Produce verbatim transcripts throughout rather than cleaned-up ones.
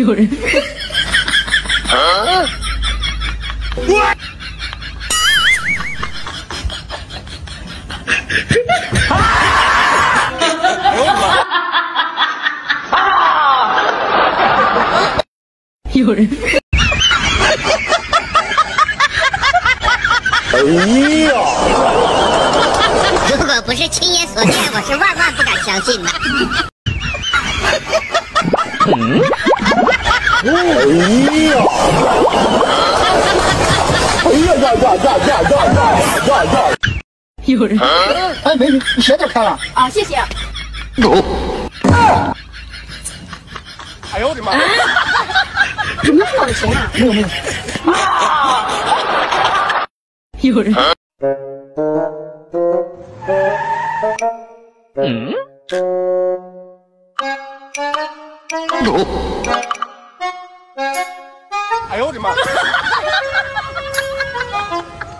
有人。啊有人。哎呀！如果不是亲眼所见，我是万万不敢相信的。嗯？哎呀！哎呀呀呀呀呀呀呀呀！有人。哎，美女，你鞋都开了。啊，谢谢。啊！哎呦我的妈！怎么搞的钱啊？没有没有。啊！有人。嗯？哎呦我的妈！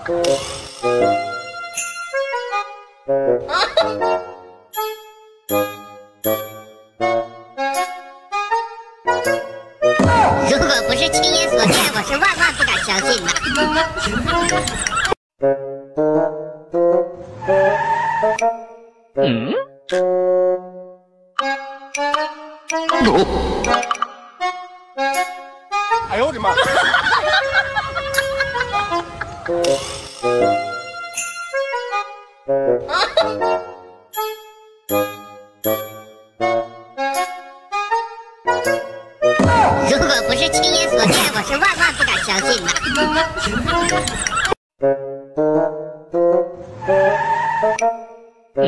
如果不是亲眼所见，我是万万不敢相信的。嗯？哎呦我的妈！如果不是亲眼所见，我是万万不敢相信的。嗯？哎呦我的妈！如果不是亲眼所见，我是万万不敢相信的。嗯？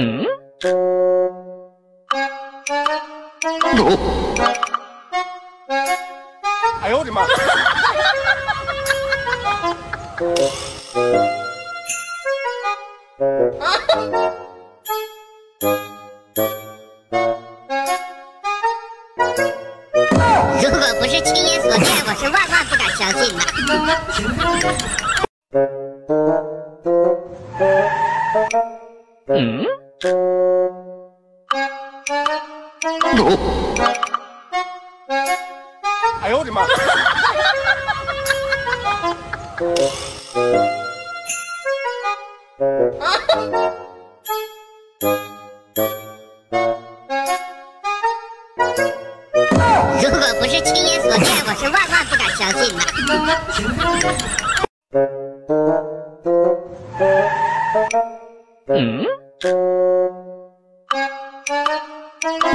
哎呦我的妈！如果不是亲眼所见，我是万万不敢相信的。嗯？哎呦我的妈！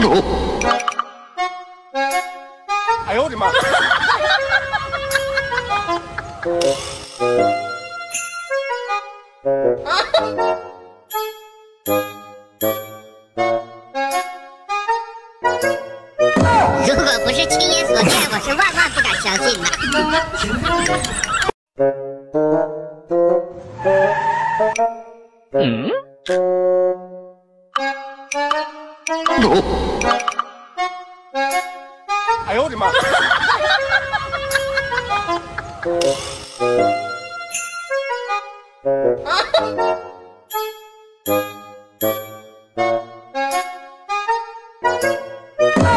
如果不是亲眼所见，我是万万不敢相信的。嗯？哎呦我的妈！如果不是亲眼所见，我是万万不敢相信的。嗯？哎呦我的妈！如果不是亲眼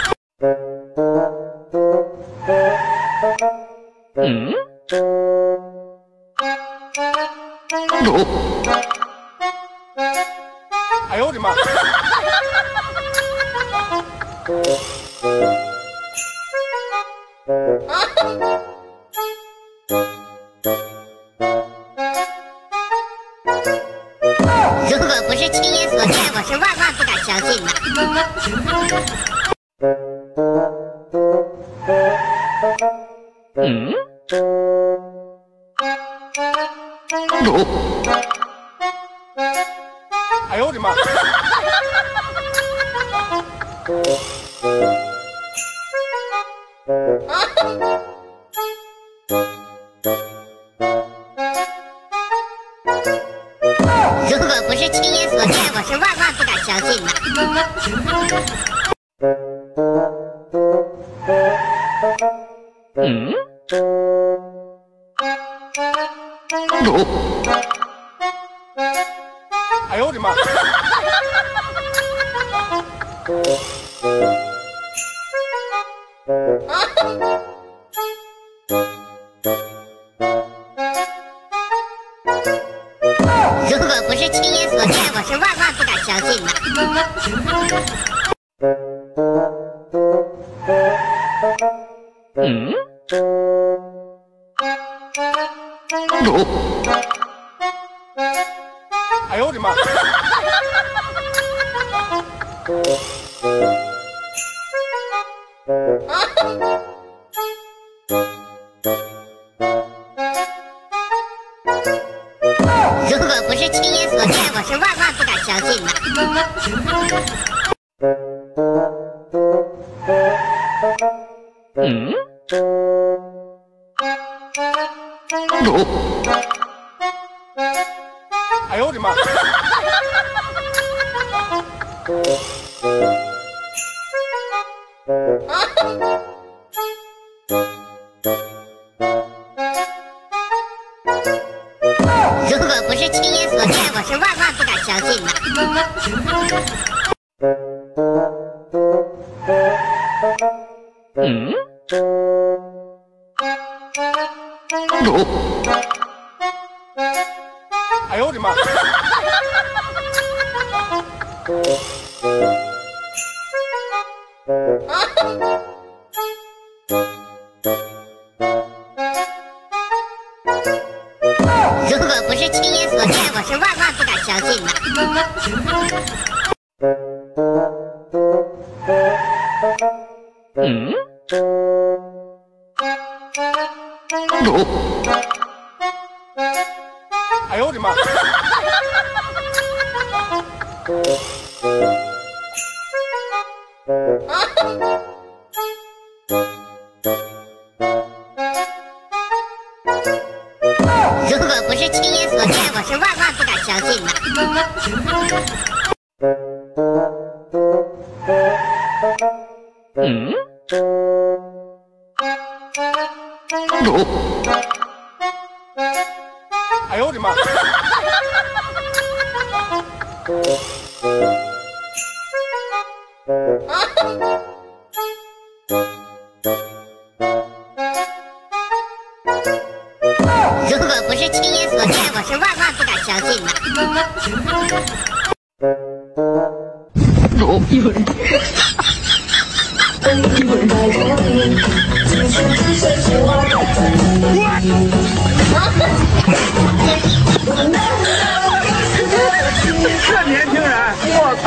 所见，我是万万不敢相信的。嗯？哎呦我的妈！如果不是亲眼所见，我是万万不敢相信的。嗯？哎呦我的妈！如果不是亲眼所见，我是万万不敢相信的。嗯。 哎呦我的妈！如果不是亲眼所见，我是万万不敢相信的。嗯？ 哎呦我的妈！如果不是亲眼所见，我是万万不敢相信的。嗯？ 哎呦我的妈！如果不是亲眼所见，我是万万不敢相信的。嗯？ 哎呦我的妈！如果不是亲眼所见，我是万万不敢相信的。嗯？ 哎呦我的妈！如果不是亲眼所见，我是万万不敢相信的。有人。这年轻人，我操！